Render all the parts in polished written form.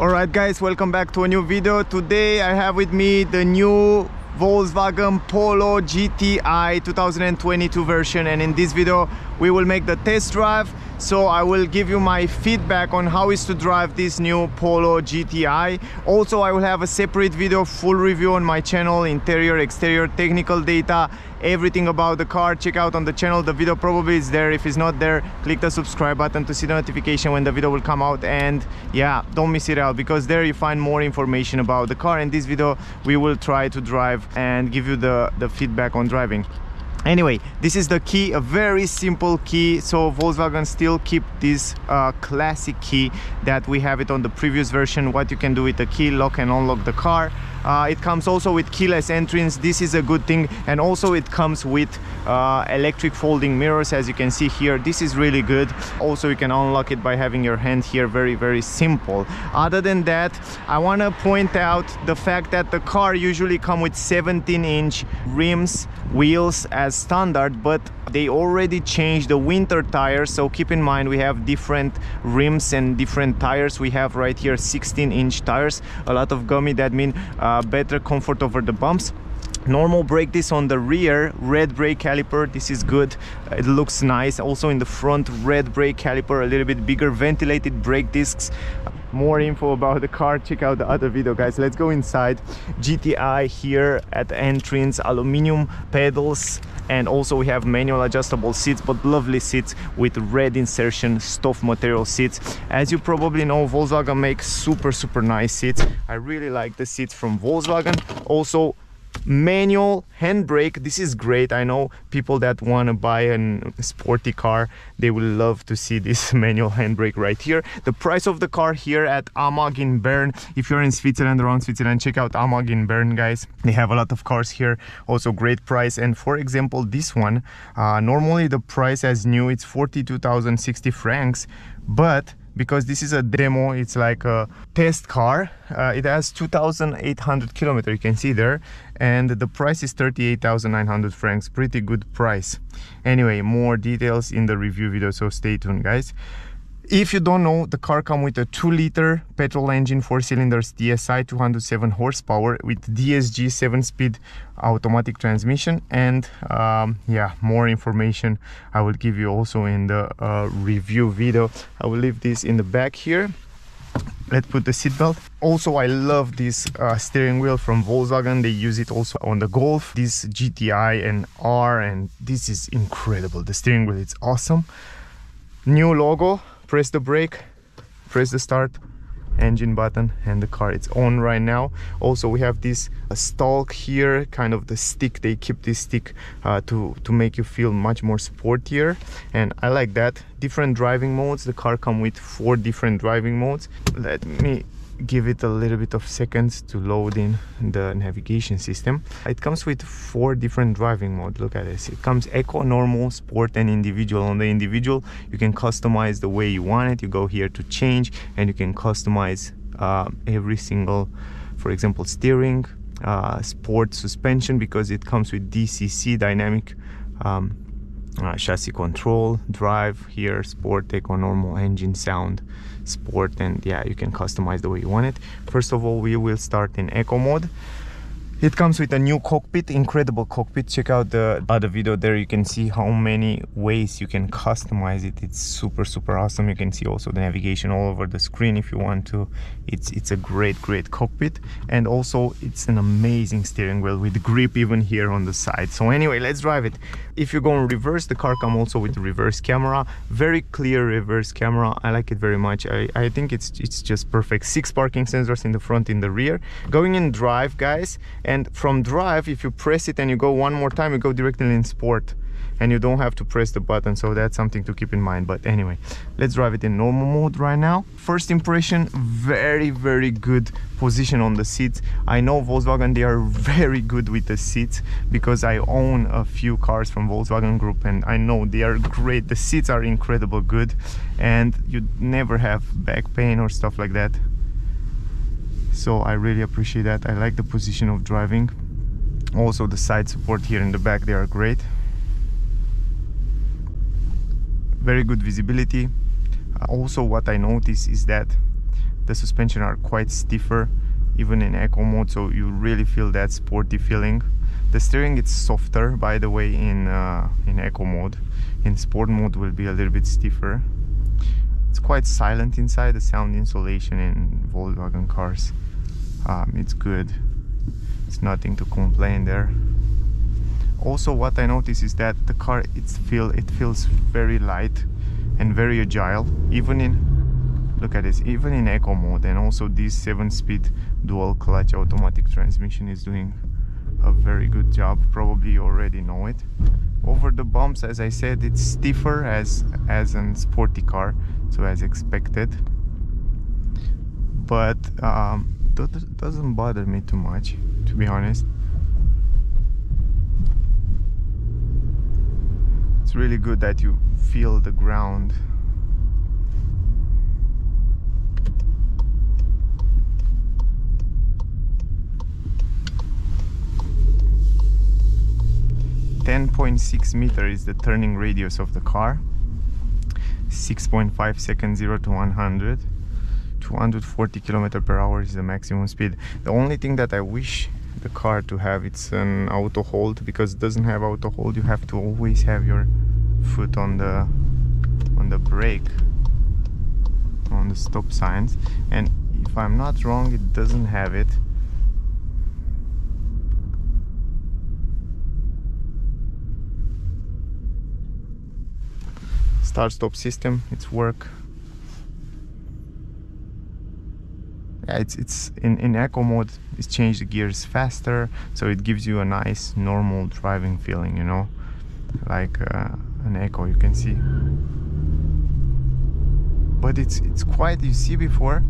Alright guys, welcome back to a new video. Today I have with me the new Volkswagen Polo GTI 2022 version, and in this video we will make the test drive, so I will give you my feedback on how is to drive this new Polo GTI. Also I will have a separate video, full review on my channel, interior, exterior, technical data, everything about the car. Check out on the channel, the video probably is there. If it's not there, click the subscribe button to see the notification when the video will come out, and yeah, don't miss it out, because there you find more information about the car. In this video we will try to drive and give you the feedback on driving. Anyway, this is the key, a very simple key. So Volkswagen still keep this classic key that we have it on the previous version. What you can do with the key, lock and unlock the car. It comes also with keyless entrance. This is a good thing. And also it comes with electric folding mirrors, as you can see here. This is really good. Also you can unlock it by having your hand here. Very simple. Other than that, I want to point out the fact that the car usually come with 17-inch rims, wheels as standard, but they already changed the winter tires, so keep in mind we have different rims and different tires. We have right here 16-inch tires, a lot of gummy, that mean better comfort over the bumps. Normal brake disc on the rear, red brake caliper, this is good, it looks nice. Also in the front, red brake caliper, a little bit bigger, ventilated brake discs. More info about the car, check out the other video guys. Let's go inside. GTI here at the entrance, aluminum pedals, and also we have manual adjustable seats, but lovely seats with red insertion stuff material seats. As you probably know, Volkswagen makes super nice seats. I really like the seats from Volkswagen. Also manual handbrake, this is great. I know people that want to buy a sporty car, they will love to see this manual handbrake right here. The price of the car here at Amag in Bern, if you're in Switzerland, around Switzerland, check out Amag in Bern guys, they have a lot of cars here, also great price. And for example this one, normally the price as new it's 42,060 francs, but because this is a demo, it's like a test car, it has 2,800 kilometers, you can see there, and the price is 38,900 francs, pretty good price. Anyway, more details in the review video, so stay tuned guys. If you don't know, the car comes with a 2-liter petrol engine, 4-cylinders TSI, 207 horsepower with DSG 7-speed automatic transmission, and yeah, more information I will give you also in the review video. I will leave this in the back here. Let's put the seatbelt. Also, I love this steering wheel from Volkswagen. They use it also on the Golf, this GTI and R, and this is incredible. The steering wheel is awesome. New logo. Press the brake, press the start, engine button, and the car it's on right now. Also we have this stalk here, kind of the stick, they keep this stick to make you feel much more sportier, and I like that. Different driving modes, the car comes with 4 different driving modes. Let me give it a little bit of seconds to load in the navigation system. It comes with 4 different driving modes. Look at this, it comes Eco, Normal, Sport and Individual. On the Individual you can customize the way you want it. You go here to change and you can customize every single, for example steering, sport suspension, because it comes with DCC, dynamic chassis control, drive here, sport, Eco, Normal, engine, sound, sport, and yeah, you can customize the way you want it. First of all, we will start in Eco mode. It comes with a new cockpit, incredible cockpit. Check out the other video there, you can see how many ways you can customize it. It's super awesome. You can see also the navigation all over the screen if you want to. It's a great cockpit, and also it's an amazing steering wheel with grip even here on the side. So anyway, let's drive it. If you go in reverse, the car comes also with reverse camera, very clear reverse camera. I like it very much. I think it's just perfect. 6 parking sensors in the front, in the rear. Going in drive guys, and from drive if you press it and you go one more time, you go directly in sport and you don't have to press the button, so that's something to keep in mind. But anyway, let's drive it in normal mode right now. First impression, very good position on the seats. I know Volkswagen, they are very good with the seats, because I own a few cars from Volkswagen Group and I know they are great. The seats are incredible good, and you never have back pain or stuff like that, so I really appreciate that. I like the position of driving. Also the side support here in the back, they are great. Very good visibility. Also what I notice is that The suspension are quite stiffer, even in eco mode, so you really feel that sporty feeling. The steering is softer, by the way, in eco mode. In sport mode will be a little bit stiffer. It's quite silent inside. The sound insulation in Volkswagen cars, it's good. It's nothing to complain there. Also, what I notice is that the car, it feels very light and very agile, even in, look at this, even in eco mode. And also this 7-speed dual clutch automatic transmission is doing a very good job. Probably you already know it. Over the bumps, as I said, it's stiffer as a sporty car, so as expected, but that doesn't bother me too much, to be honest. It's really good that you feel the ground. .6 meter is the turning radius of the car. 6.5 seconds 0 to 100. 240 km/h is the maximum speed. The only thing that I wish the car to have, it's an auto hold. Because it doesn't have auto hold, you have to always have your foot on the brake, on the stop signs, and if I'm not wrong, it doesn't have it. Start-stop system, it's work. Yeah, it's in eco mode. It's changed the gears faster, so it gives you a nice normal driving feeling, you know, like an eco. You can see, but it's quite. You see before,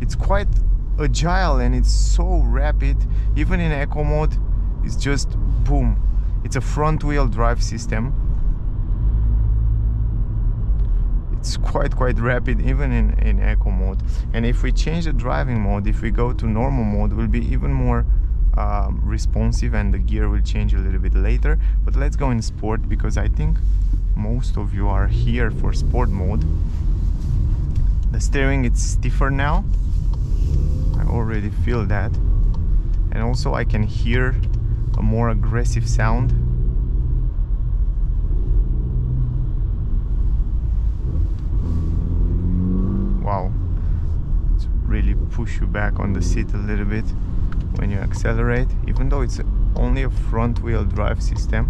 it's quite agile and it's so rapid. Even in eco mode, it's just boom. It's a front-wheel drive system. It's quite rapid, even in eco mode. And if we change the driving mode, if we go to normal mode, will be even more responsive, and the gear will change a little bit later. But let's go in sport, because I think most of you are here for sport mode. The steering is stiffer now, I already feel that, and also I can hear a more aggressive sound. Wow, it's really push you back on the seat a little bit when you accelerate, even though it's only a front-wheel drive system.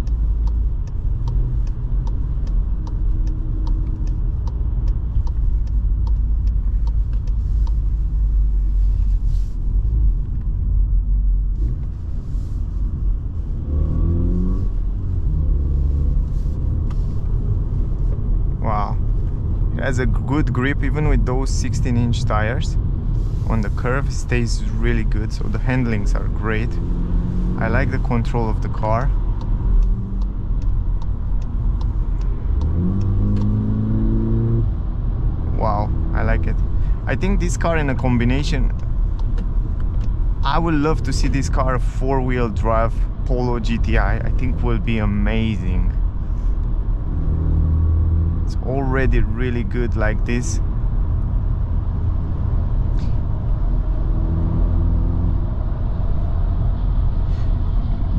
Has a good grip, even with those 16-inch tires on the curve. Stays really good, so the handlings are great. I like the control of the car. Wow, I like it. I think this car in a combination, I would love to see this car four-wheel drive Polo GTI. I think will be amazing. It's already really good like this.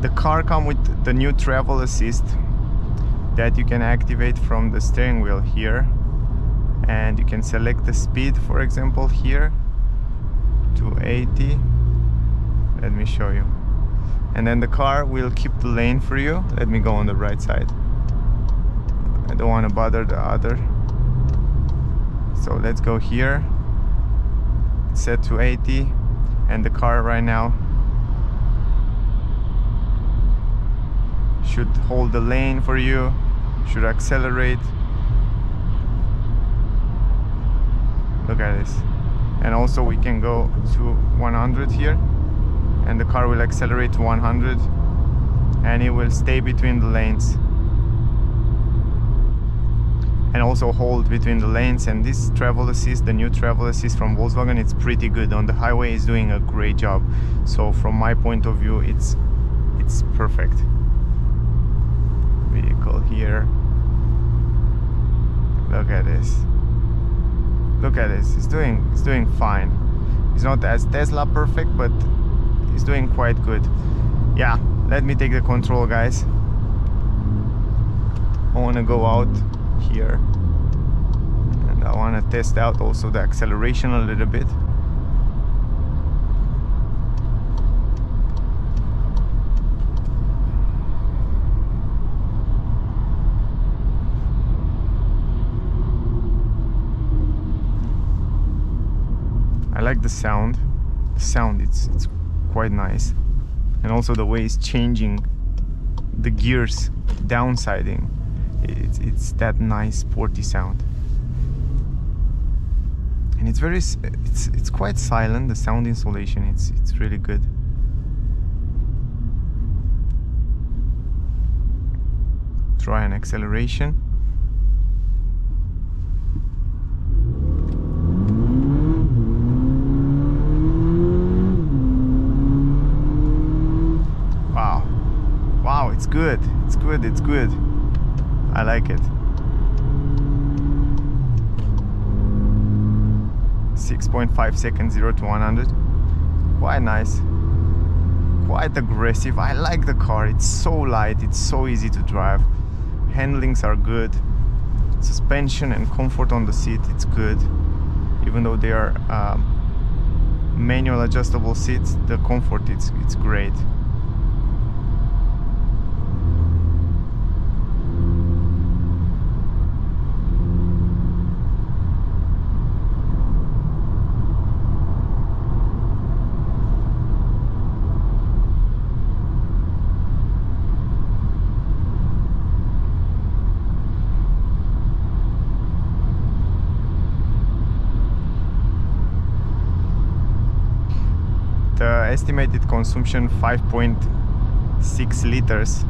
The car comes with the new travel assist that you can activate from the steering wheel here, and you can select the speed, for example, here to 80. Let me show you, and then the car will keep the lane for you. Let me go on the right side. I don't want to bother the other, so let's go here. It's set to 80, and the car right now should hold the lane for you, should accelerate. Look at this. And also we can go to 100 here, and the car will accelerate to 100, and it will stay between the lanes. And also hold between the lanes. And this travel assist, the new travel assist from Volkswagen, it's pretty good. On the highway is doing a great job. So from my point of view, it's perfect. Vehicle here. Look at this. Look at this. It's doing fine. It's not as Tesla perfect, but it's doing quite good. Yeah, let me take the control, guys. I want to go out here and I want to test out also the acceleration a little bit. I like the sound. The sound, it's quite nice, and also the way it's changing the gears, downsiding. It's that nice sporty sound, and it's very it's quite silent. The sound insulation, it's really good. Try an acceleration. Wow, wow, it's good, it's good, it's good. I like it. 6.5 seconds 0 to 100. Quite nice, quite aggressive. I like the car. It's so light, it's so easy to drive. Handlings are good. Suspension and comfort on the seat, it's good. Even though they are manual adjustable seats, the comfort it's great. Estimated consumption 5.6 liters.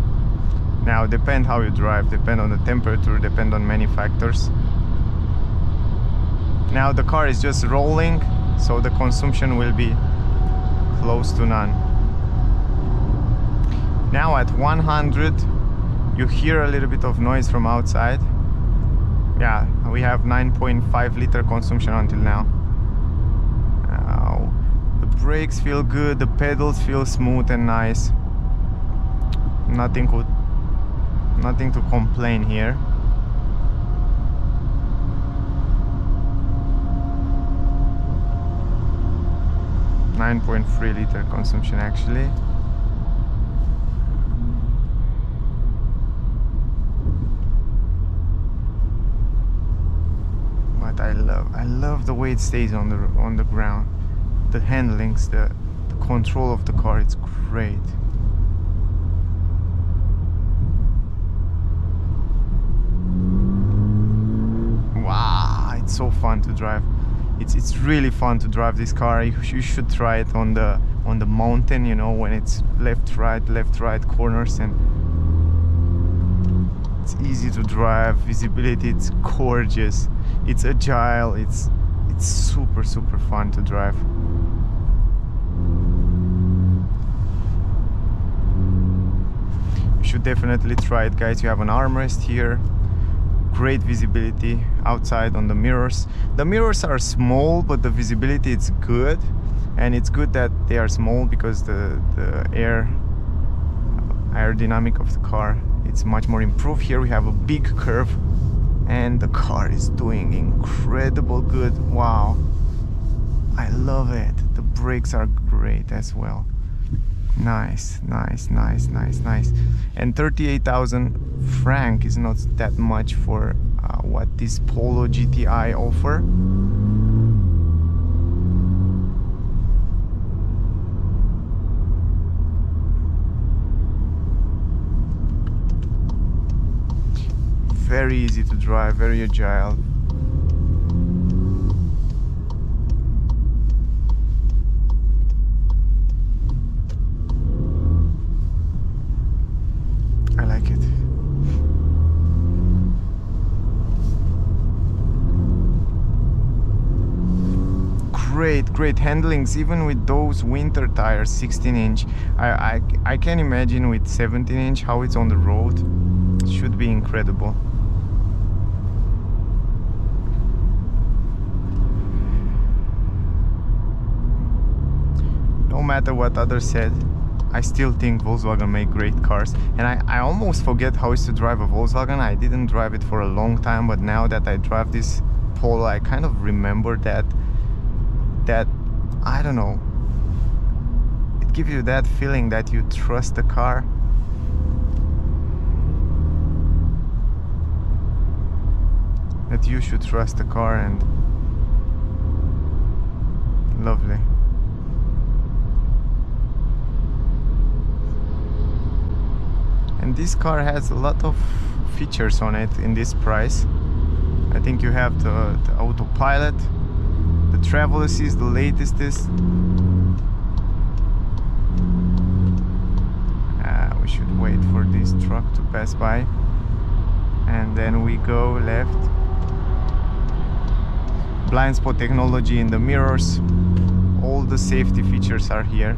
Now depend how you drive, depend on the temperature, depend on many factors. Now the car is just rolling, so the consumption will be close to none. Now at 100 you hear a little bit of noise from outside. Yeah, we have 9.5 liter consumption until now. Brakes feel good, the pedals feel smooth and nice. Nothing to complain here. .3 liter consumption actually. But I love the way it stays on the ground. The handlings, the control of the car, it's great. Wow, it's so fun to drive. It's really fun to drive this car. You should try it on the mountain, you know, when it's left, right corners, and it's easy to drive. Visibility, it's gorgeous. It's agile. It's super fun to drive. You should definitely try it, guys. You have an armrest here, great visibility outside on the mirrors. The mirrors are small, but the visibility is good, and it's good that they are small because the aerodynamic of the car, it's much more improved. Here we have a big curve, and the car is doing incredible good. Wow, I love it. The brakes are great as well. Nice. And 38,000 franc is not that much for what this Polo GTI offer. Very easy to drive, very agile. I like it. Great handlings, even with those winter tires, 16 inch. I can imagine with 17 inch how it's on the road. It should be incredible. no matter what others said, I still think Volkswagen make great cars. And I almost forget how it's to drive a Volkswagen. I didn't drive it for a long time, but now that I drive this Polo, I kind of remember that I don't know, it gives you that feeling that you trust the car. That you should trust the car. And lovely. And this car has a lot of features on it in this price. I think you have the autopilot, the travel assist, the latest. We should wait for this truck to pass by. And then we go left. Blind spot technology in the mirrors. All the safety features are here.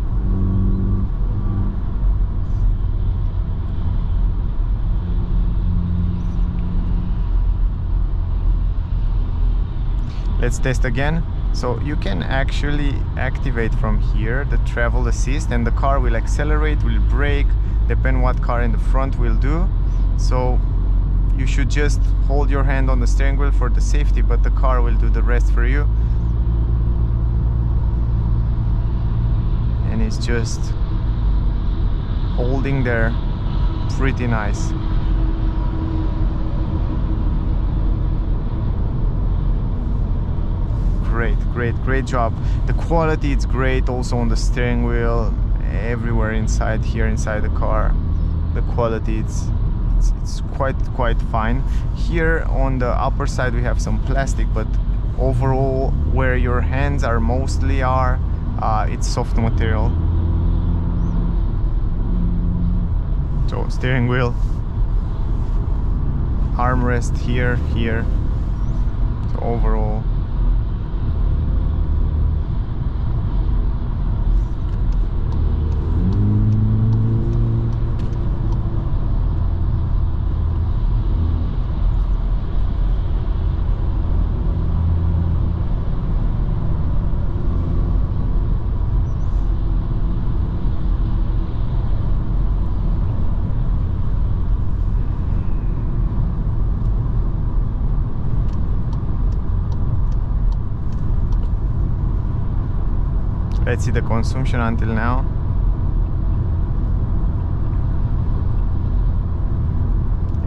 Let's test again. So you can actually activate from here the travel assist, and the car will accelerate, will brake, depend what car in the front will do. So you should just hold your hand on the steering wheel for the safety, but the car will do the rest for you. And it's just holding there, pretty nice. Great job. The quality is great also on the steering wheel, everywhere inside here, inside the car. The quality it's quite fine. Here on the upper side we have some plastic, but overall where your hands are it's soft material. So steering wheel, armrest here. So overall let's see the consumption until now.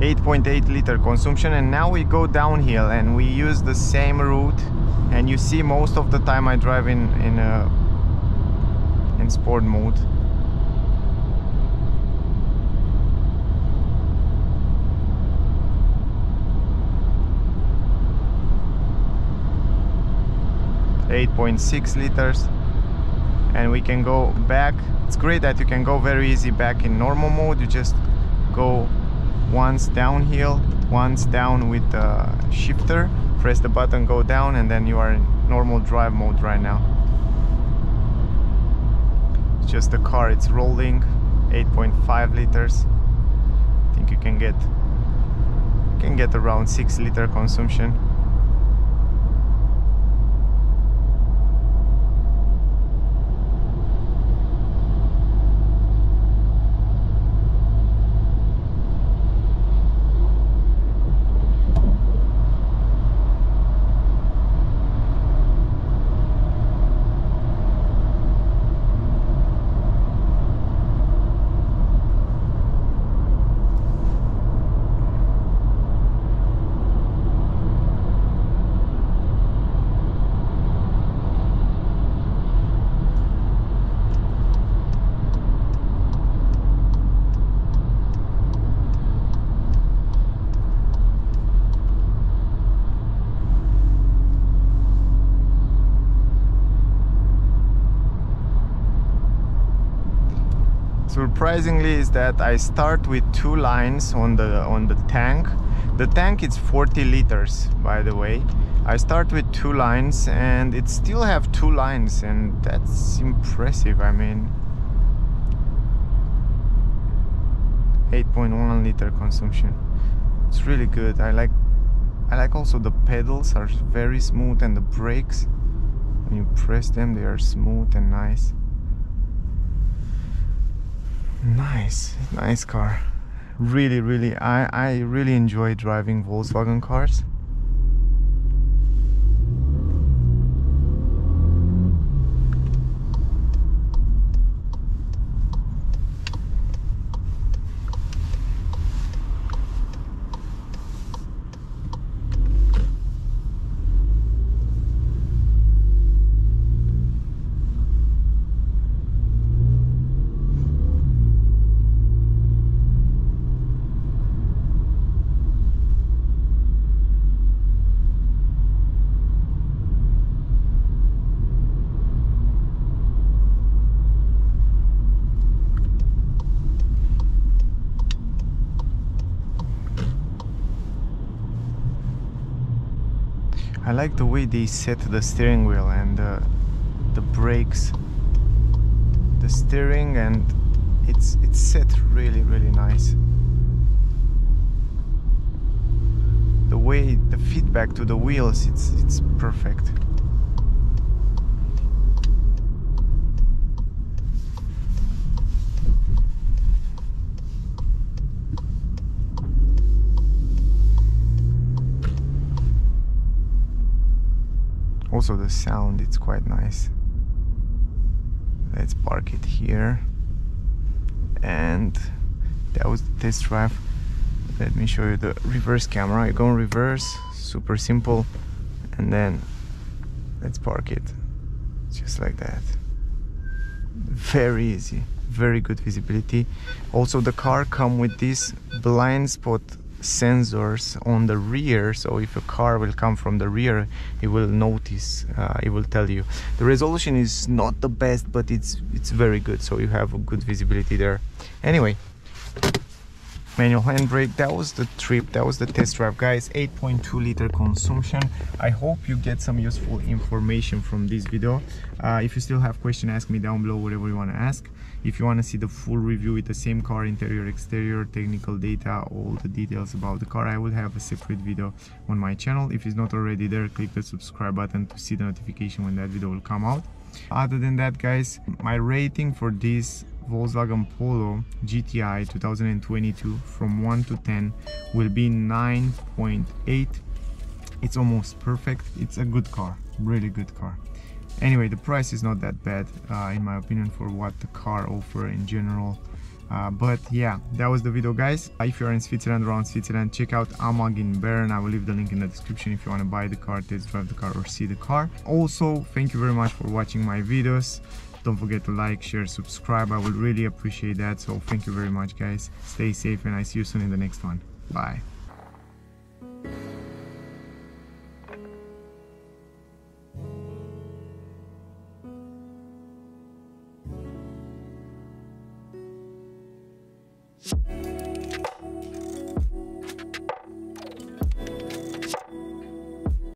.8 liter consumption. And now we go downhill and we use the same route, and you see most of the time I drive in sport mode. .6 liters. And we can go back. It's great that you can go very easy back in normal mode. You just go once downhill, once down with the shifter, press the button, go down, and then you are in normal drive mode right now. It's just the car, it's rolling. 8.5 liters. I think you can get around 6 liter consumption. Surprisingly is that I start with 2 lines on the tank. The tank is 40 liters, by the way. I start with 2 lines and it still have 2 lines, and that's impressive. I mean, 8.1 liter consumption. It's really good. I like also the pedals are very smooth, and the brakes, when you press them, they are smooth and nice. Nice car. Really, I really enjoy driving Volkswagen cars. I like the way they set the steering wheel and the brakes, the steering, and it's set really nice. The way the feedback to the wheels, it's perfect. Also the sound, it's quite nice. Let's park it here. And that was the test drive. Let me show you the reverse camera. You go in reverse, super simple. And then let's park it just like that. Very easy, very good visibility. Also the car comes with these blind spot sensors on the rear, so if a car will come from the rear, it will notice, it will tell you. The resolution is not the best, but it's very good, so you have a good visibility there. Anyway, manual handbrake. That was the trip, that was the test drive, guys. 8.2 liter consumption. I hope you get some useful information from this video. If you still have questions, ask me down below, whatever you want to ask. If you want to see the full review with the same car, interior, exterior, technical data, all the details about the car, I will have a separate video on my channel. If it's not already there, click the subscribe button to see the notification when that video will come out. Other than that, guys, my rating for this Volkswagen Polo GTI 2022 from 1 to 10 will be 9.8. It's almost perfect. It's a good car, really good car. Anyway, the price is not that bad, in my opinion, for what the car offers in general. But yeah, that was the video, guys. If you are in Switzerland, around Switzerland, check out Amag in Bern. I will leave the link in the description if you want to buy the car, test drive the car, or see the car. Also, thank you very much for watching my videos. Don't forget to like, share, subscribe. I will really appreciate that. So thank you very much, guys. Stay safe, and I see you soon in the next one. Bye.